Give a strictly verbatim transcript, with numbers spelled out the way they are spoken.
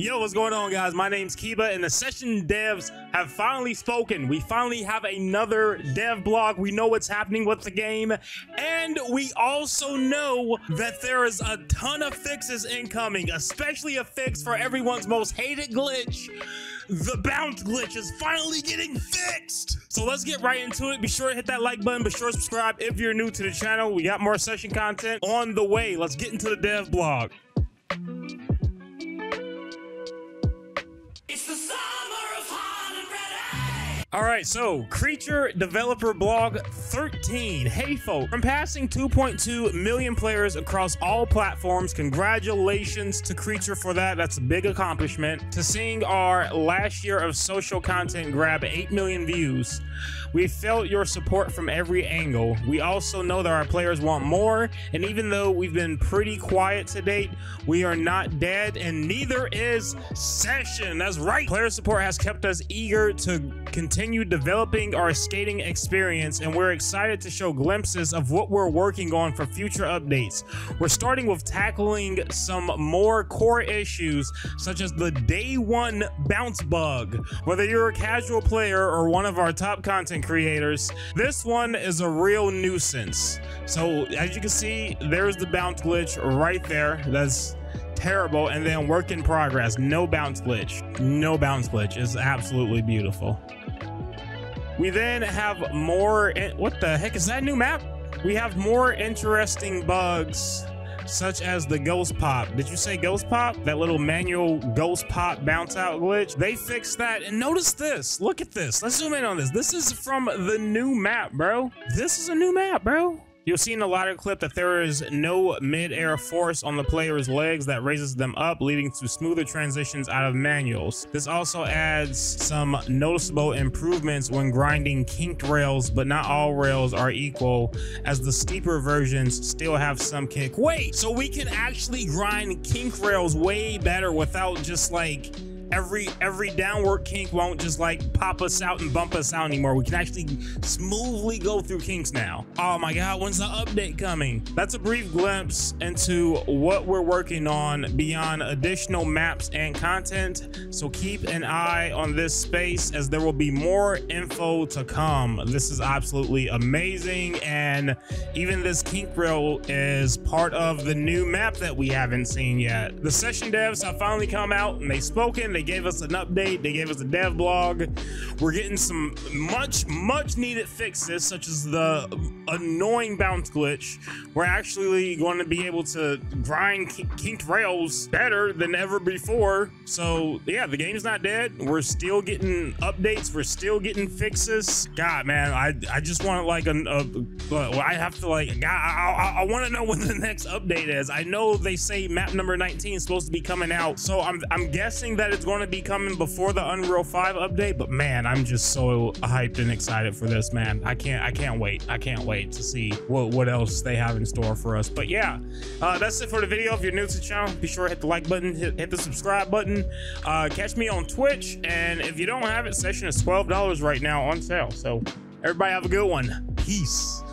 Yo, what's going on, guys? My name's Kiba, and the Session devs have finally spoken. We finally have another dev blog. We know what's happening with the game, and we also know that there is a ton of fixes incoming, especially a fix for everyone's most hated glitch. The bounce glitch is finally getting fixed. So let's get right into it. Be sure to hit that like button. Be sure to subscribe if you're new to the channel. We got more Session content on the way. Let's get into the dev blog. All right, so Creature developer blog thirteen. Hey folk, from passing two point two million players across all platforms, congratulations to Creature for that. That's a big accomplishment. To seeing our last year of social content grab eight million views. We felt your support from every angle. We also know that our players want more, and even though we've been pretty quiet to date, we are not dead, and neither is Session. That's right. Player support has kept us eager to continue developing our skating experience, and we're excited to show glimpses of what we're working on for future updates. We're starting with tackling some more core issues, such as the day one bounce bug. Whether you're a casual player or one of our top content creators, this one is a real nuisance. So as you can see, there's the bounce glitch right there. That's terrible. And then work in progress, no bounce glitch. No bounce glitch is absolutely beautiful. We then have more, what the heck is that new map? We have more interesting bugs, such as the ghost pop. Did you say ghost pop? That little manual ghost pop bounce out glitch. They fixed that. And notice this. Look at this. Let's zoom in on this. This is from the new map, bro. This is a new map, bro. You'll see in the latter clip that there is no mid-air force on the player's legs that raises them up, leading to smoother transitions out of manuals. This also adds some noticeable improvements when grinding kinked rails, but not all rails are equal, as the steeper versions still have some kink. Wait, so we can actually grind kink rails way better without just like every every downward kink won't just like pop us out and bump us out anymore. We can actually smoothly go through kinks now. Oh my god, when's the update coming? That's a brief glimpse into what we're working on beyond additional maps and content, so keep an eye on this space as there will be more info to come. This is absolutely amazing, and even this kink rail is part of the new map that we haven't seen yet. The Session devs have finally come out and they've spoken. They They gave us an update. They gave us a dev blog. We're getting some much, much needed fixes, such as the annoying bounce glitch. We're actually going to be able to grind kinked rails better than ever before. So yeah, the game's not dead. We're still getting updates. We're still getting fixes. God, man, I I just want to like a, a I have to like God, I I, I want to know when the next update is. I know they say map number nineteen is supposed to be coming out, so I'm I'm guessing that it's going to be coming before the Unreal five update, but man, I'm just so hyped and excited for this, man. I can't, I can't wait. I can't wait to see what, what else they have in store for us. But yeah, uh, that's it for the video. If you're new to the channel, be sure to hit the like button, hit, hit the subscribe button. Uh, catch me on Twitch. And if you don't have it, Session is twelve dollars right now on sale. So everybody have a good one. Peace.